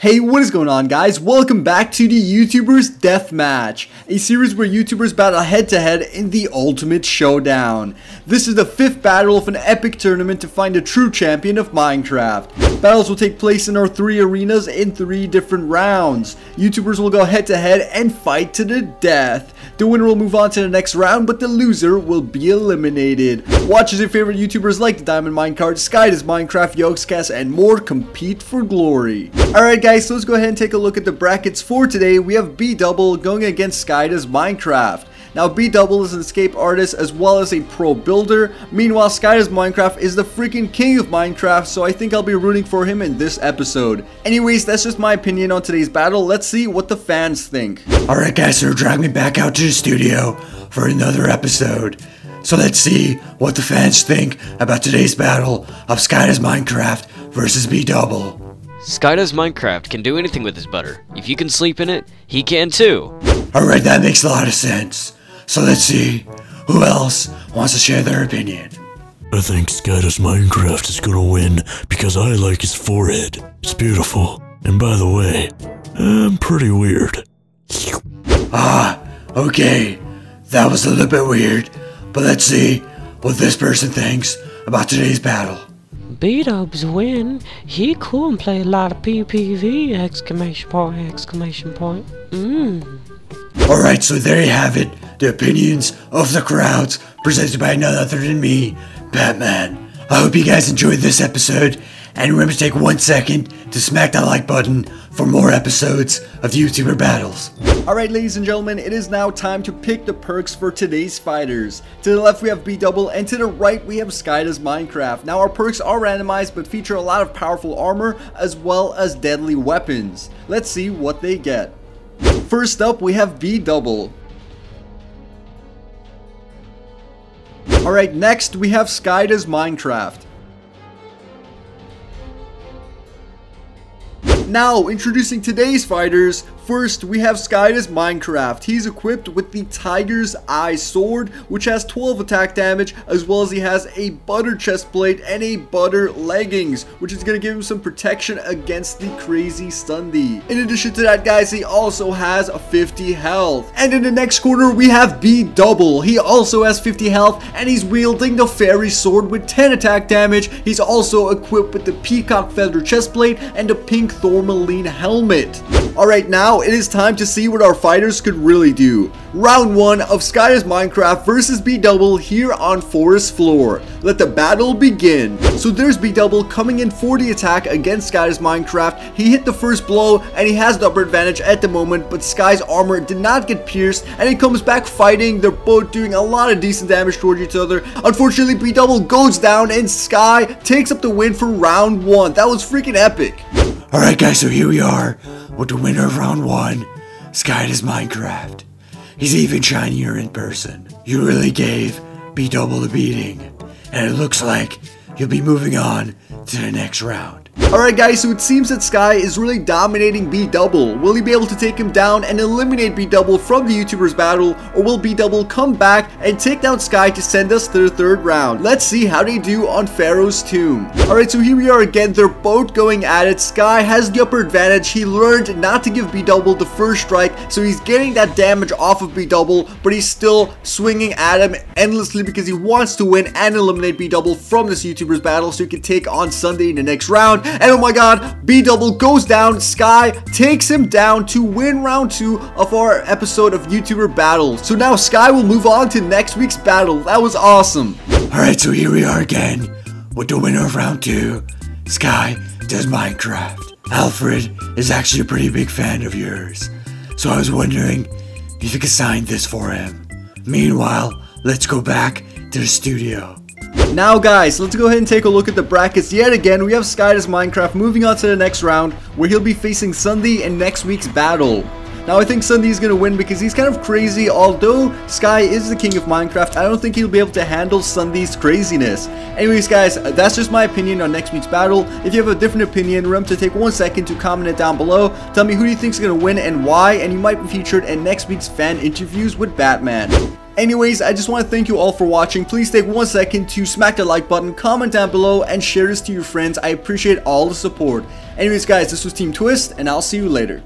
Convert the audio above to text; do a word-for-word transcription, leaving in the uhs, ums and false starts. Hey, what is going on, guys? Welcome back to the YouTubers Deathmatch, a series where YouTubers battle head-to-head in the ultimate showdown. This is the fifth battle of an epic tournament to find a true champion of Minecraft. Battles will take place in our three arenas in three different rounds. YouTubers will go head-to-head and fight to the death. The winner will move on to the next round, but the loser will be eliminated. Watch as your favorite YouTubers like the Diamond Minecart, SkyDoes Minecraft, Yogscast, and more compete for glory. Alright guys, Guys, so let's go ahead and take a look at the brackets for today. We have Bdouble going against SkyDoes Minecraft. Now, Bdouble is an escape artist as well as a pro builder. Meanwhile, SkyDoes Minecraft is the freaking king of Minecraft, so I think I'll be rooting for him in this episode. Anyways, that's just my opinion on today's battle. Let's see what the fans think. Alright guys, so drag me back out to the studio for another episode. So let's see what the fans think about today's battle of SkyDoes Minecraft versus Bdouble. SkyDoes Minecraft can do anything with his butter. If you can sleep in it, he can too. Alright, that makes a lot of sense. So let's see who else wants to share their opinion. I think SkyDoes Minecraft is gonna win because I like his forehead. It's beautiful. And by the way, I'm pretty weird. Ah, okay. That was a little bit weird. But let's see what this person thinks about today's battle. B-dubs win. He cool and play a lot of P P V! Exclamation point! Exclamation point! Mmm. All right, so there you have it. The opinions of the crowds, presented by none other than me, Batman. I hope you guys enjoyed this episode, and remember to take one second to smack that like button for more episodes of YouTuber battles. Alright ladies and gentlemen, it is now time to pick the perks for today's fighters. To the left we have Bdouble, and to the right we have SkyDoes Minecraft. Now our perks are randomized but feature a lot of powerful armor as well as deadly weapons. Let's see what they get. First up we have Bdouble. Alright, next we have SkyDoes Minecraft. Now, introducing today's fighters. First, we have SkyDoes Minecraft. He's equipped with the Tiger's Eye Sword, which has twelve attack damage, as well as he has a butter chest plate and a butter leggings, which is going to give him some protection against the crazy Sunday. In addition to that, guys, he also has a fifty health. And in the next corner, we have Bdouble. He also has fifty health, and he's wielding the Fairy Sword with ten attack damage. He's also equipped with the Peacock Feather chest plate and the Pink Thormaline helmet. Alright, now it is time to see what our fighters could really do. Round one of SkyDoes Minecraft versus Bdouble here on Forest Floor. Let the battle begin. So there's Bdouble coming in for the attack against SkyDoes Minecraft. He hit the first blow and he has the upper advantage at the moment, but Sky's armor did not get pierced and he comes back fighting. They're both doing a lot of decent damage towards each other. Unfortunately, Bdouble goes down and Sky takes up the win for round one. That was freaking epic. Alright guys, so here we are with the winner of round one, SkyDoes Minecraft. He's even shinier in person. You really gave Bdouble a beating, and it looks like you'll be moving on to the next round. Alright guys, so it seems that Sky is really dominating Bdouble. Will he be able to take him down and eliminate Bdouble from the YouTubers battle, or will Bdouble come back and take down Sky to send us to the third round? Let's see how they do on Pharaoh's Tomb. Alright, so here we are again. They're both going at it. Sky has the upper advantage. He learned not to give Bdouble the first strike, so he's getting that damage off of Bdouble, but he's still swinging at him endlessly because he wants to win and eliminate Bdouble from this YouTubers battle so he can take on Sunday in the next round. And oh my god, Bdouble goes down, Sky takes him down to win round two of our episode of YouTuber battles. So now Sky will move on to next week's battle. That was awesome. Alright, so here we are again with the winner of round two, SkyDoes Minecraft. Alfred is actually a pretty big fan of yours, so I was wondering if you could sign this for him. Meanwhile, let's go back to the studio. Now guys, let's go ahead and take a look at the brackets yet again. We have SkyDoes Minecraft moving on to the next round where he'll be facing Sunday in next week's battle. Now I think Sunday is going to win because he's kind of crazy. Although Sky is the king of Minecraft, I don't think he'll be able to handle Sunday's craziness. Anyways guys, that's just my opinion on next week's battle. If you have a different opinion, remember to take one second to comment it down below. Tell me who do you think is going to win and why, and you might be featured in next week's fan interviews with Batman. Anyways, I just want to thank you all for watching. Please take one second to smack the like button, comment down below, and share this to your friends. I appreciate all the support. Anyways guys, this was Team Twiistz, and I'll see you later.